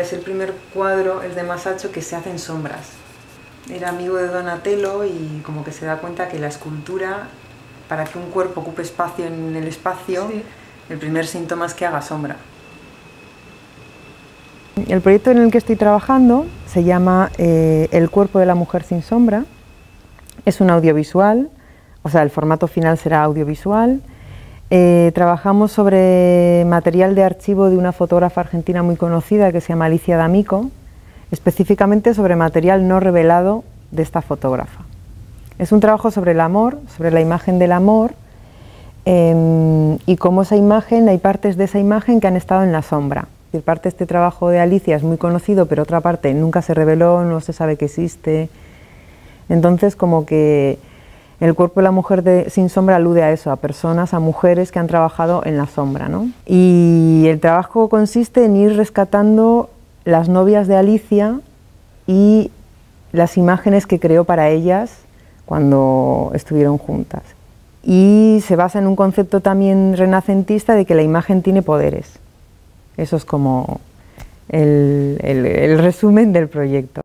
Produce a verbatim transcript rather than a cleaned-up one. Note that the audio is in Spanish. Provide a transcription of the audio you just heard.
Es el primer cuadro, el de Masaccio, que se hace en sombras. Era amigo de Donatello y como que se da cuenta que la escultura, para que un cuerpo ocupe espacio en el espacio, sí, el primer síntoma es que haga sombra. El proyecto en el que estoy trabajando se llama eh, El cuerpo de la mujer sin sombra. Es un audiovisual, o sea, el formato final será audiovisual. Eh, trabajamos sobre material de archivo de una fotógrafa argentina muy conocida que se llama Alicia D'Amico, específicamente sobre material no revelado de esta fotógrafa. Es un trabajo sobre el amor, sobre la imagen del amor, eh, y cómo esa imagen, hay partes de esa imagen que han estado en la sombra. Parte de este trabajo de Alicia es muy conocido, pero otra parte nunca se reveló, no se sabe que existe. Entonces, como que el cuerpo de la mujer de, sin sombra alude a eso, a personas, a mujeres que han trabajado en la sombra, ¿no? Y el trabajo consiste en ir rescatando las novias de Alicia y las imágenes que creó para ellas cuando estuvieron juntas. Y se basa en un concepto también renacentista de que la imagen tiene poderes. Eso es como el, el, el resumen del proyecto.